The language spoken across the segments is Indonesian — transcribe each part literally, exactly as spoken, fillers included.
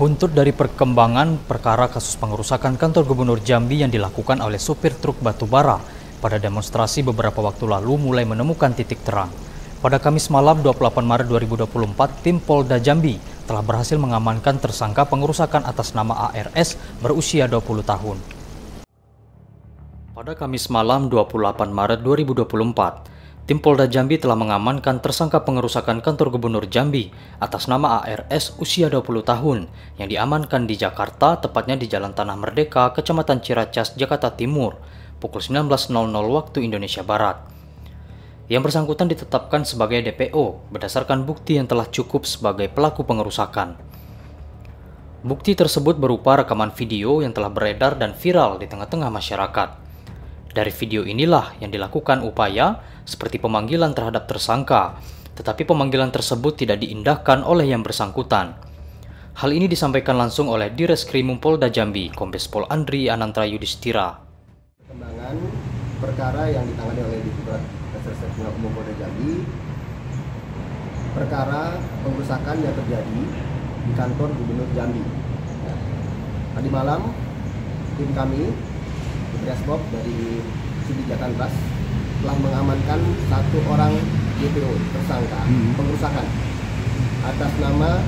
Buntut dari perkembangan perkara kasus pengerusakan kantor Gubernur Jambi yang dilakukan oleh supir truk batubara pada demonstrasi beberapa waktu lalu mulai menemukan titik terang. Pada Kamis malam dua puluh delapan Maret dua ribu dua puluh empat, tim Polda Jambi telah berhasil mengamankan tersangka pengerusakan atas nama A R S berusia dua puluh tahun. Pada Kamis malam dua puluh delapan Maret dua ribu dua puluh empat, Tim Polda Jambi telah mengamankan tersangka pengerusakan kantor Gubernur Jambi atas nama A R S usia dua puluh tahun yang diamankan di Jakarta, tepatnya di Jalan Tanah Merdeka, Kecamatan Ciracas, Jakarta Timur, pukul sembilan belas nol nol waktu Indonesia Barat. Yang bersangkutan ditetapkan sebagai D P O berdasarkan bukti yang telah cukup sebagai pelaku pengerusakan. Bukti tersebut berupa rekaman video yang telah beredar dan viral di tengah-tengah masyarakat. Dari video inilah yang dilakukan upaya seperti pemanggilan terhadap tersangka, tetapi pemanggilan tersebut tidak diindahkan oleh yang bersangkutan. Hal ini disampaikan langsung oleh Direskrimum Polda Jambi, Kombes Pol Andri Anantra Yudhistira. Perkembangan perkara yang ditangani oleh Direktorat Kriminal Polda Jambi, perkara pengerusakan yang terjadi di kantor Gubernur Jambi. Nah, tadi malam tim kami Resmob dari Sibijakan Polres telah mengamankan satu orang D P O tersangka pengerusakan atas nama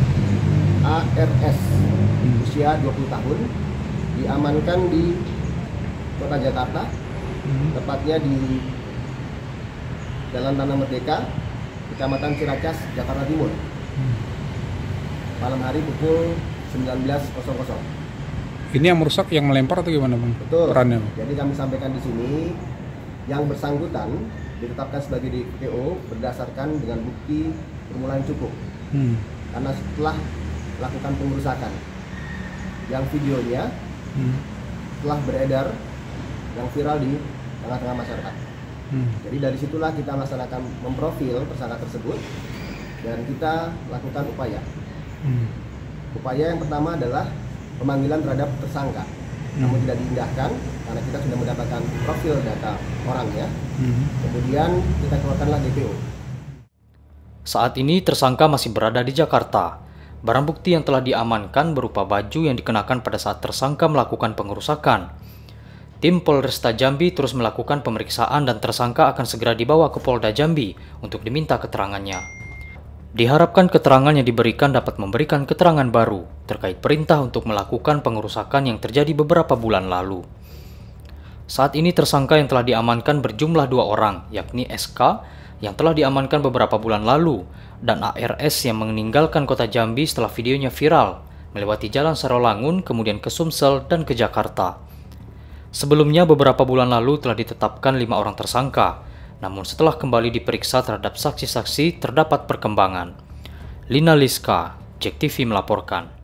A R S usia dua puluh tahun, diamankan di Kota Jakarta, tepatnya di Jalan Tanah Merdeka, Kecamatan Ciracas, Jakarta Timur, malam hari pukul sembilan belas nol nol. Ini yang merusak, yang melempar atau gimana, Bang? Betul. Perannya. Jadi kami sampaikan di sini, yang bersangkutan ditetapkan sebagai D P O berdasarkan dengan bukti permulaan cukup. Hmm. Karena setelah melakukan pengerusakan, yang videonya hmm. telah beredar, yang viral di tengah-tengah masyarakat. Hmm. Jadi dari situlah kita melaksanakan memprofil tersangka tersebut dan kita lakukan upaya. Hmm. Upaya yang pertama adalah pemanggilan terhadap tersangka, namun hmm. tidak diindahkan karena kita sudah mendapatkan profil data orangnya. Hmm. Kemudian kita keluarkanlah D P O. Saat ini tersangka masih berada di Jakarta. Barang bukti yang telah diamankan berupa baju yang dikenakan pada saat tersangka melakukan pengerusakan. Tim Polresta Jambi terus melakukan pemeriksaan dan tersangka akan segera dibawa ke Polda Jambi untuk diminta keterangannya. Diharapkan keterangan yang diberikan dapat memberikan keterangan baru terkait perintah untuk melakukan pengerusakan yang terjadi beberapa bulan lalu. Saat ini tersangka yang telah diamankan berjumlah dua orang, yakni S K yang telah diamankan beberapa bulan lalu dan A R S yang meninggalkan Kota Jambi setelah videonya viral, melewati Jalan Sarolangun, kemudian ke Sumsel dan ke Jakarta. Sebelumnya beberapa bulan lalu telah ditetapkan lima orang tersangka. Namun setelah kembali diperiksa terhadap saksi-saksi terdapat perkembangan. Lina Liska, JEK T V melaporkan.